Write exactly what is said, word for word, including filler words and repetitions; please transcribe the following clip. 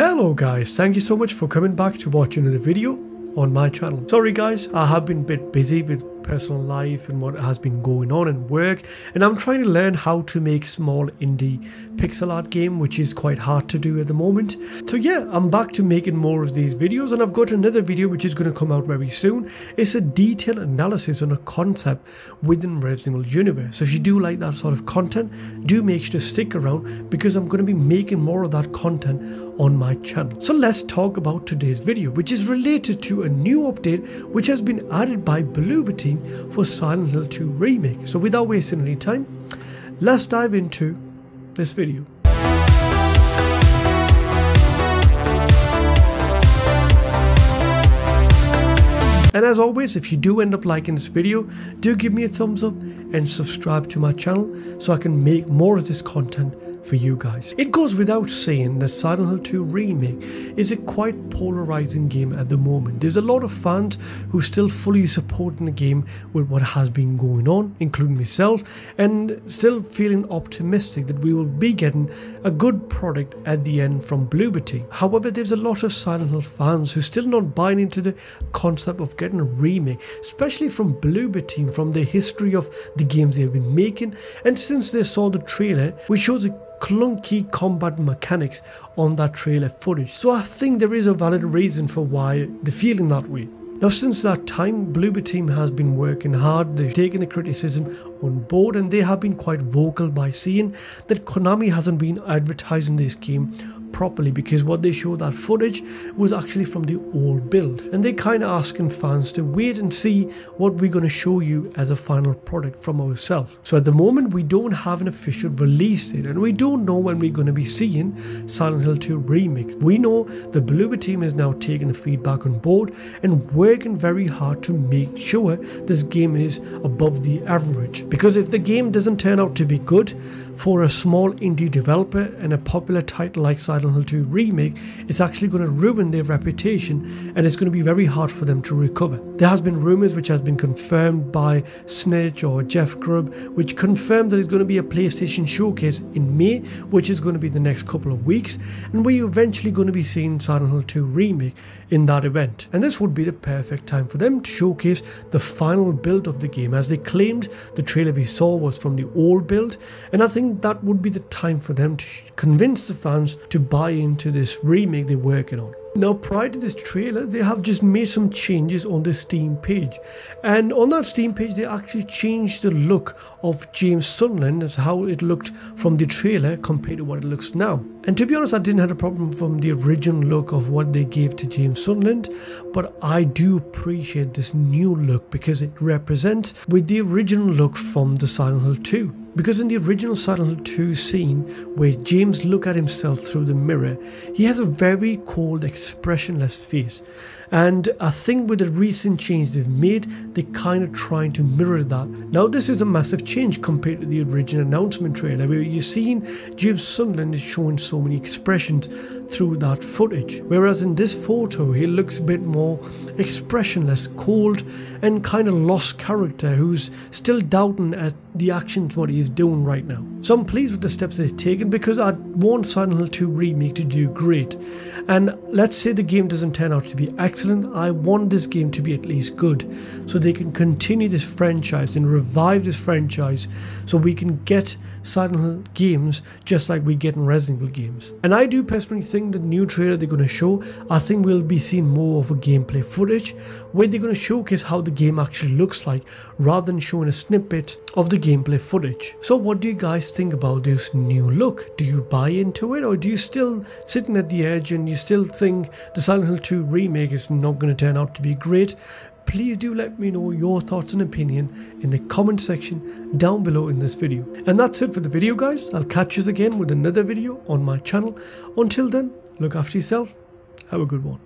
Hello guys, thank you so much for coming back to watch another video on my channel. Sorry guys, I have been a bit busy with personal life and what has been going on and work, and I'm trying to learn how to make small indie pixel art game, which is quite hard to do at the moment. So yeah, I'm back to making more of these videos, and I've got another video which is going to come out very soon. It's a detailed analysis on a concept within Resident Evil Universe. So if you do like that sort of content, do make sure to stick around because I'm going to be making more of that content on my channel. So let's talk about today's video, which is related to a new update which has been added by Bloober Team for Silent Hill two Remake. So without wasting any time, let's dive into this video. And as always, if you do end up liking this video, do give me a thumbs up and subscribe to my channel so I can make more of this content for you guys. It goes without saying that Silent Hill two Remake is a quite polarizing game at the moment. There's a lot of fans who still fully supporting the game with what has been going on, including myself, and still feeling optimistic that we will be getting a good product at the end from Bloober Team. However, there's a lot of Silent Hill fans who still not buying into the concept of getting a remake, especially from Bloober Team, from the history of the games they've been making, and since they saw the trailer, which shows a clunky combat mechanics on that trailer footage. So I think there is a valid reason for why they're feeling that way. Now, since that time, Bloober Team has been working hard. They've taken the criticism on board, and they have been quite vocal by saying that Konami hasn't been advertising this game properly, because what they showed, that footage, was actually from the old build, and they kind of asking fans to wait and see what we're going to show you as a final product from ourselves. So at the moment, we don't have an official release date, and we don't know when we're going to be seeing Silent Hill two Remake. We know the Bloober Team is now taking the feedback on board and working Working very hard to make sure this game is above the average, because if the game doesn't turn out to be good for a small indie developer and a popular title like Silent Hill two Remake, it's actually going to ruin their reputation, and it's going to be very hard for them to recover. There has been rumors which has been confirmed by Snitch or Jeff Grubb, which confirmed that it's going to be a PlayStation showcase in May, which is going to be the next couple of weeks, and we're eventually going to be seeing Silent Hill two Remake in that event, and this would be the perfect Perfect time for them to showcase the final build of the game, as they claimed the trailer we saw was from the old build, and I think that would be the time for them to convince the fans to buy into this remake they're working on. Now, prior to this trailer, they have just made some changes on the Steam page, and on that Steam page they actually changed the look of James Sunderland as how it looked from the trailer compared to what it looks now. And to be honest, I didn't have a problem from the original look of what they gave to James Sunderland, but I do appreciate this new look because it represents with the original look from the Silent Hill two. Because in the original Silent Hill two scene where James looked at himself through the mirror, he has a very cold, expressionless face, and I think with the recent change they've made, they're kind of trying to mirror that. Now, this is a massive change compared to the original announcement trailer where you're seeing James Sunderland is showing so many expressions through that footage, whereas in this photo he looks a bit more expressionless, cold, and kind of lost character who's still doubting at the actions what he's doing right now. So I'm pleased with the steps they've taken, because I want Silent Hill two Remake to do great, and let's say the game doesn't turn out to be excellent, I want this game to be at least good so they can continue this franchise and revive this franchise, so we can get Silent Hill games just like we get in Resident Evil games. And I do personally think the new trailer they're going to show, I think we'll be seeing more of a gameplay footage where they're going to showcase how the game actually looks like rather than showing a snippet of the gameplay footage. So what do you guys think about this new look? Do you buy into it, or do you still sitting at the edge and you still think the Silent Hill two Remake is not going to turn out to be great? Please do let me know your thoughts and opinion in the comment section down below in this video. And that's it for the video guys. I'll catch you again with another video on my channel. Until then, look after yourself, have a good one.